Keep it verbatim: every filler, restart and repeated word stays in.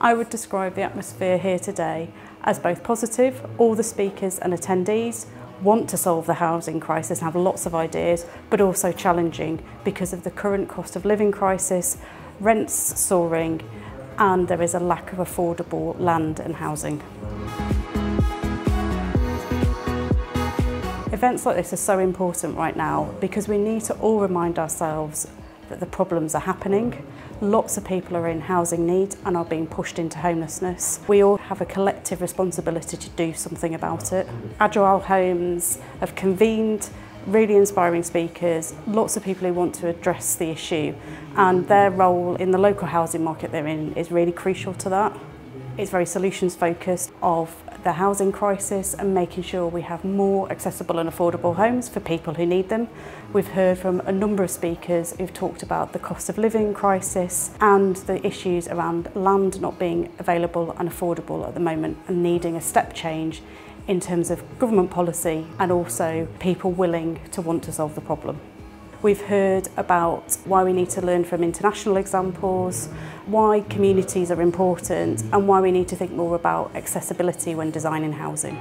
I would describe the atmosphere here today as both positive. All the speakers and attendees want to solve the housing crisis and have lots of ideas, but also challenging because of the current cost of living crisis, rents soaring, and there is a lack of affordable land and housing. Events like this are so important right now because we need to all remind ourselves that the problems are happening. Lots of people are in housing need and are being pushed into homelessness. We all have a collective responsibility to do something about it. Agile Homes have convened really inspiring speakers, lots of people who want to address the issue, and their role in the local housing market they're in is really crucial to that. It's very solutions focused of the housing crisis and making sure we have more accessible and affordable homes for people who need them. We've heard from a number of speakers who've talked about the cost of living crisis and the issues around land not being available and affordable at the moment and needing a step change in terms of government policy and also people willing to want to solve the problem. We've heard about why we need to learn from international examples, why communities are important, and why we need to think more about accessibility when designing housing.